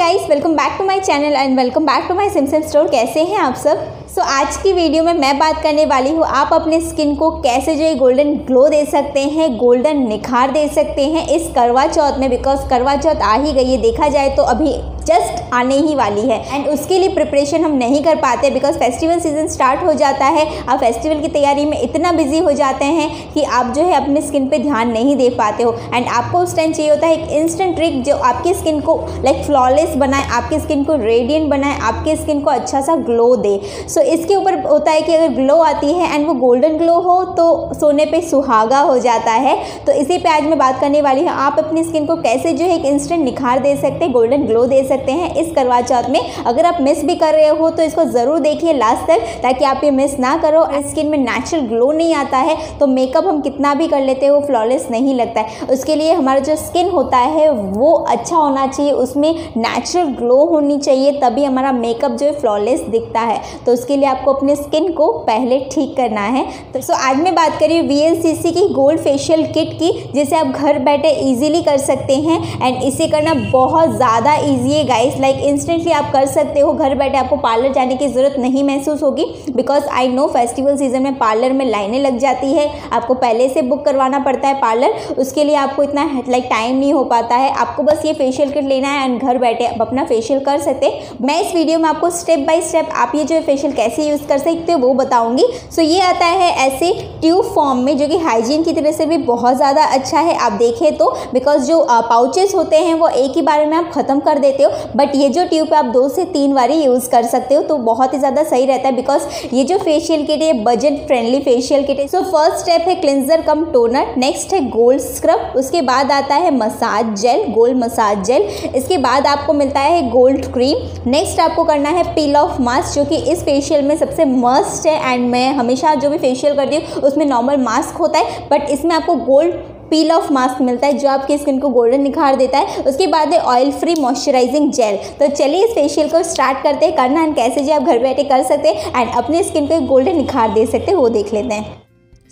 Hi guys, welcome back to my channel and welcome back to my सिमसिम store. कैसे हैं आप सब? सो आज की वीडियो में मैं बात करने वाली हूँ आप अपने स्किन को कैसे जो है गोल्डन ग्लो दे सकते हैं, गोल्डन निखार दे सकते हैं इस करवा चौथ में। बिकॉज करवा चौथ आ ही गई है, देखा जाए तो अभी जस्ट आने ही वाली है एंड उसके लिए प्रिपरेशन हम नहीं कर पाते बिकॉज फेस्टिवल सीजन स्टार्ट हो जाता है। आप फेस्टिवल की तैयारी में इतना बिजी हो जाते हैं कि आप जो है अपने स्किन पे ध्यान नहीं दे पाते हो एंड आपको उस टाइम चाहिए होता है एक इंस्टेंट ट्रिक जो आपकी स्किन को लाइक फ्लॉलेस बनाए, आपकी स्किन को रेडियंट बनाए, आपकी स्किन को अच्छा सा ग्लो दे। सो इसके ऊपर होता है कि अगर ग्लो आती है एंड वो गोल्डन ग्लो हो तो सोने पर सुहागा हो जाता है। तो इसी पर आज मैं बात करने वाली हूँ आप अपनी स्किन को कैसे जो है एक इंस्टेंट निखार दे सकते हैं, गोल्डन ग्लो दे सकते हैं इस करवा चौथ में। अगर आप मिस भी कर रहे हो तो इसको ज़रूर देखिए लास्ट तक ताकि आप ये मिस ना करो। स्किन में नेचुरल ग्लो नहीं आता है तो मेकअप हम कितना भी कर लेते हैं वो फ्लॉलेस नहीं लगता है। उसके लिए हमारा जो स्किन होता है वो अच्छा होना चाहिए, उसमें नेचुरल ग्लो होनी चाहिए, तभी हमारा मेकअप जो है फ्लॉलेस दिखता है। तो उसके लिए आपको अपने स्किन को पहले ठीक करना है। तो आज मैं बात करी VLCC की गोल्ड फेशियल किट की, जिसे आप घर बैठे ईजिली कर सकते हैं एंड इसे करना बहुत ज़्यादा ईजी गाइस, लाइक इंस्टेंटली आप कर सकते हो घर बैठे। आपको पार्लर जाने की जरूरत नहीं महसूस होगी because I know festival season में पार्लर में लाइनें लग जाती है, आपको पहले से बुक करवाना पड़ता है पार्लर, उसके लिए आपको इतना लाइक टाइम नहीं हो पाता है। आपको बस ये फेशियल किट लेना है एंड घर बैठे आप अपना फेशियल कर सकते हैं। मैं इस वीडियो में आपको स्टेप बाय स्टेप आप ये जो फेशियल कैसे यूज़ कर सकते हो वो बताऊँगी। सो ये आता है ऐसे ट्यूब फॉर्म में जो कि हाइजीन की तरह से भी बहुत ज़्यादा अच्छा है आप देखें तो, बिकॉज जो पाउचेस होते हैं वो एक ही बार में आप ख़त्म कर देते हो, बट ये जो ट्यूब आप 2 से 3 बारी यूज़ कर सकते हो तो बहुत ही ज़्यादा सही रहता है। बिकॉज ये जो फेशियल किट है बजट फ्रेंडली फेशियल किट है। सो फर्स्ट स्टेप है क्लिंजर कम टोनर, नेक्स्ट है गोल्ड स्क्रब, उसके बाद आता है massage gel, gold massage gel, इसके बाद आपको मिलता है गोल्ड क्रीम। नेक्स्ट आपको करना है पील ऑफ मास्क जो कि इस फेशियल में सबसे मस्ट है एंड मैं हमेशा जो भी फेशियल करती हूँ उसमें नॉर्मल मास्क होता है बट इसमें आपको गोल्ड पील ऑफ मास्क मिलता है जो आपकी स्किन को गोल्डन निखार देता है। उसके बाद है ऑयल फ्री मॉइस्चराइजिंग जेल। तो चलिए इस फेशियल को स्टार्ट करते हैं करना एंड कैसे जो आप घर बैठे कर सकते हैं एंड अपने स्किन को गोल्डन निखार दे सकते हैं वो देख लेते हैं।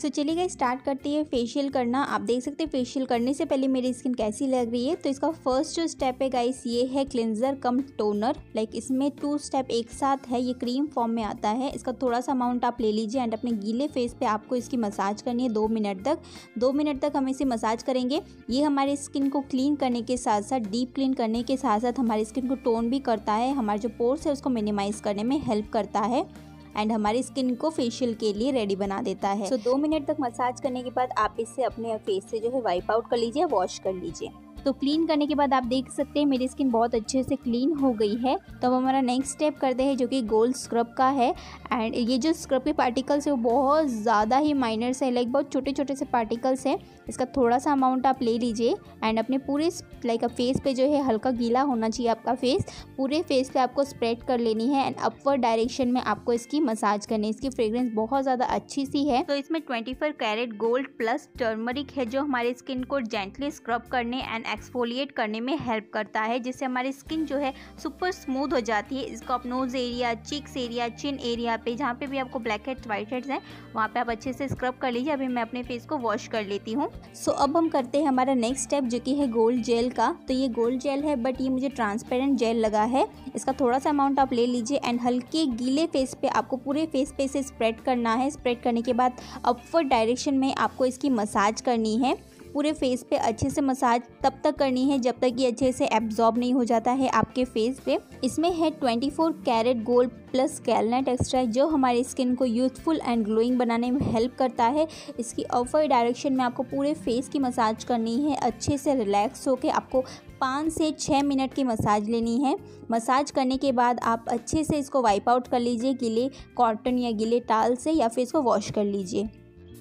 सो चलिए गाइस स्टार्ट करते हैं फेशियल करना। आप देख सकते हैं फेशियल करने से पहले मेरी स्किन कैसी लग रही है। तो इसका फर्स्ट जो स्टेप है गाइस ये है क्लिंजर कम टोनर, लाइक इसमें 2 स्टेप एक साथ है, ये क्रीम फॉर्म में आता है। इसका थोड़ा सा अमाउंट आप ले लीजिए एंड अपने गीले फेस पे आपको इसकी मसाज करनी है 2 मिनट तक। 2 मिनट तक हम इसे मसाज करेंगे। ये हमारे स्किन को क्लीन करने के साथ साथ डीप क्लीन करने के साथ साथ हमारी स्किन को टोन भी करता है, हमारा जो पोर्स है उसको मिनिमाइज़ करने में हेल्प करता है एंड हमारी स्किन को फेशियल के लिए रेडी बना देता है। तो 2 मिनट तक मसाज करने के बाद आप इसे अपने फेस से जो है वाइप आउट कर लीजिए, वॉश कर लीजिए। तो क्लीन करने के बाद आप देख सकते हैं मेरी स्किन बहुत अच्छे से क्लीन हो गई है। तो अब हमारा नेक्स्ट स्टेप करते हैं जो कि गोल्ड स्क्रब का है एंड ये जो स्क्रब के पार्टिकल्स है वो बहुत ज़्यादा ही माइनर से लाइक बहुत छोटे छोटे से पार्टिकल्स हैं। इसका थोड़ा सा अमाउंट आप ले लीजिए एंड अपने पूरे लाइक फेस पे जो है हल्का गीला होना चाहिए आपका फेस, पूरे फेस पर आपको स्प्रेड कर लेनी है एंड अपवर्ड डायरेक्शन में आपको इसकी मसाज करनी है। इसकी फ्रेग्रेंस बहुत ज़्यादा अच्छी सी है। तो इसमें 24 कैरेट गोल्ड प्लस टर्मरिक है जो हमारी स्किन को जेंटली स्क्रब करने एंड एक्सफोलिएट करने में हेल्प करता है, जिससे हमारी स्किन जो है सुपर स्मूथ हो जाती है। इसको आप nose area, cheeks area, chin area पे जहाँ पे भी आपको ब्लैक हेड्स वाइट हेड्स हैं वहाँ पे आप अच्छे से स्क्रब कर लीजिए। अभी मैं अपने फेस को वॉश कर लेती हूँ। सो अब हम करते हैं हमारा नेक्स्ट स्टेप जो कि है गोल्ड जेल का। तो ये गोल्ड जेल है बट ये मुझे ट्रांसपेरेंट जेल लगा है। इसका थोड़ा सा अमाउंट आप ले लीजिए एंड हल्के गीले फेस पे आपको पूरे फेस पे इसे स्प्रेड करना है। स्प्रेड करने के बाद अपवर्ड डायरेक्शन में आपको इसकी मसाज करनी है। पूरे फेस पे अच्छे से मसाज तब तक करनी है जब तक ये अच्छे से एब्जॉर्ब नहीं हो जाता है आपके फेस पे। इसमें है 24 कैरेट गोल्ड प्लस कैलनेट एक्स्ट्रा जो हमारी स्किन को यूथफुल एंड ग्लोइंग बनाने में हेल्प करता है। इसकी अपवर्ड डायरेक्शन में आपको पूरे फेस की मसाज करनी है। अच्छे से रिलैक्स होकर आपको 5 से 6 मिनट की मसाज लेनी है। मसाज करने के बाद आप अच्छे से इसको वाइप आउट कर लीजिए गीले कॉटन या गीले टॉवल से, या फिर इसको वॉश कर लीजिए।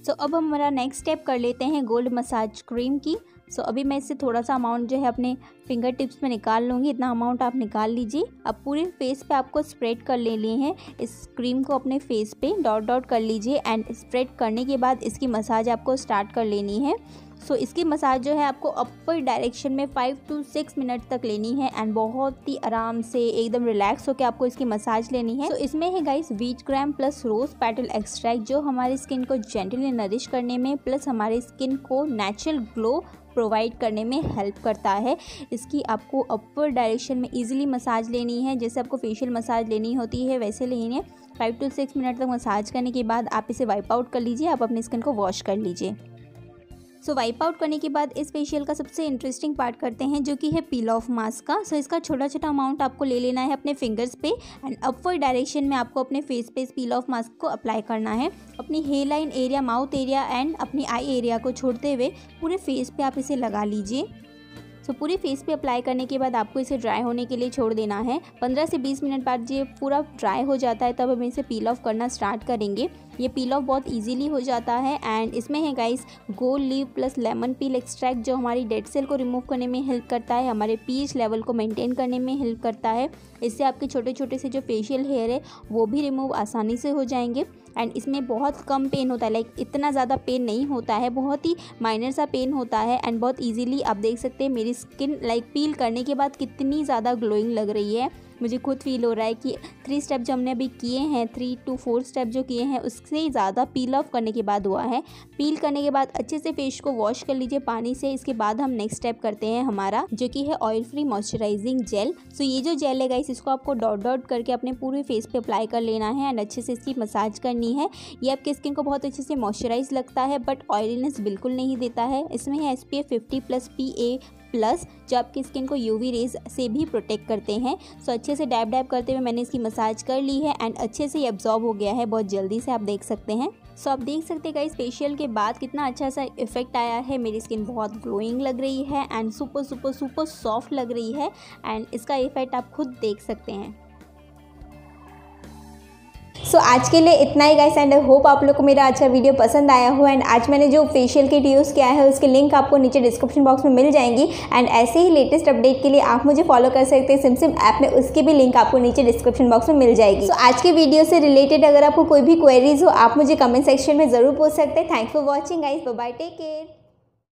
सो अब हम हमारा नेक्स्ट स्टेप कर लेते हैं गोल्ड मसाज क्रीम की। सो अभी मैं इससे थोड़ा सा अमाउंट जो है अपने फिंगर टिप्स में निकाल लूँगी, इतना अमाउंट आप निकाल लीजिए। अब पूरे फेस पे आपको स्प्रेड कर लेनी है। इस क्रीम को अपने फेस पे डॉट डॉट कर लीजिए एंड स्प्रेड करने के बाद इसकी मसाज आपको स्टार्ट कर लेनी है। सो इसकी मसाज जो है आपको अपवर्ड डायरेक्शन में 5 से 6 मिनट तक लेनी है एंड बहुत ही आराम से एकदम रिलैक्स होकर आपको इसकी मसाज लेनी है। तो इसमें है guys wheat gram plus rose petal extract जो हमारी स्किन को जेंटली नरिश करने में प्लस हमारी स्किन को नेचुरल ग्लो प्रोवाइड करने में हेल्प करता है। इसकी आपको अपवर्ड डायरेक्शन में ईजिली मसाज लेनी है, जैसे आपको फेशियल मसाज लेनी होती है वैसे लेनी है। 5 से 6 मिनट तक मसाज करने के बाद आप इसे वाइप आउट कर लीजिए। आप अपने स्किन को वॉश कर लीजिए। सो वाइप आउट करने के बाद इस फेशियल का सबसे इंटरेस्टिंग पार्ट करते हैं जो कि है पील ऑफ मास्क का। सो इसका छोटा छोटा अमाउंट आपको ले लेना है अपने फिंगर्स पे एंड अपवर्ड डायरेक्शन में आपको अपने फेस पे इस पील ऑफ मास्क को अप्लाई करना है। अपनी hair line area, mouth area and अपनी आई एरिया को छोड़ते हुए पूरे फेस पे आप इसे लगा लीजिए। सो पूरे फेस पे अप्लाई करने के बाद आपको इसे ड्राई होने के लिए छोड़ देना है। 15 से 20 मिनट बाद ये पूरा ड्राई हो जाता है, तब हम इसे पील ऑफ करना स्टार्ट करेंगे। ये पील ऑफ बहुत इजीली हो जाता है एंड इसमें है guys gold leaf plus lemon peel extract, जो हमारी डेड सेल को रिमूव करने में हेल्प करता है, हमारे पीएच लेवल को मेंटेन करने में हेल्प करता है। इससे आपके छोटे छोटे से जो फेशियल हेयर है वो भी रिमूव आसानी से हो जाएंगे एंड इसमें बहुत कम पेन होता है, लाइक इतना ज़्यादा पेन नहीं होता है, बहुत ही माइनर सा पेन होता है एंड बहुत ईजिली आप देख सकते हैं मेरी स्किन लाइक पील करने के बाद कितनी ज़्यादा ग्लोइंग लग रही है। मुझे खुद फील हो रहा है कि 3 स्टेप जो हमने अभी किए हैं, 3 to 4 स्टेप जो किए हैं, उससे ज़्यादा पील ऑफ करने के बाद हुआ है। पील करने के बाद अच्छे से फेस को वॉश कर लीजिए पानी से। इसके बाद हम नेक्स्ट स्टेप करते हैं हमारा, जो कि है oil free moisturising gel. So ये जो जेल है गाइस, इसको आपको डॉट डॉट करके अपने पूरे फेस पे अप्लाई कर लेना है एंड अच्छे से इसकी मसाज करनी है। ये आपके स्किन को बहुत अच्छे से मॉइस्चराइज लगता है बट ऑयलीनेस बिल्कुल नहीं देता है। इसमें है SPF 50+ PA+, जो आपकी स्किन को UV रेज से भी प्रोटेक्ट करते हैं। सो अच्छे से डैब डैब करते हुए मैंने इसकी मसाज कर ली है एंड अच्छे से एब्जॉर्ब हो गया है, बहुत जल्दी से आप देख सकते हैं। सो आप देख सकते हैं गाइस फेशियल के बाद कितना अच्छा सा इफेक्ट आया है। मेरी स्किन बहुत ग्लोइंग लग रही है and super super super soft लग रही है एंड इसका इफेक्ट आप खुद देख सकते हैं। सो आज के लिए इतना ही गाइस एंड आई होप आप लोग को मेरा आज का वीडियो पसंद आया हो। एंड आज मैंने जो फेशियल किट यूज़ किया है उसके लिंक आपको नीचे डिस्क्रिप्शन बॉक्स में मिल जाएंगी एंड ऐसे ही लेटेस्ट अपडेट के लिए आप मुझे फॉलो कर सकते हैं सिमसिम ऐप में, उसकी भी लिंक आपको नीचे डिस्क्रिप्शन बॉक्स में मिल जाएगी। सो आज के वीडियो से रिलेटेड अगर आपको कोई भी क्वेरीज हो आप मुझे कमेंट सेक्शन में ज़रूर पूछ सकते हैं। Thanks for watching guys, bye bye, take care.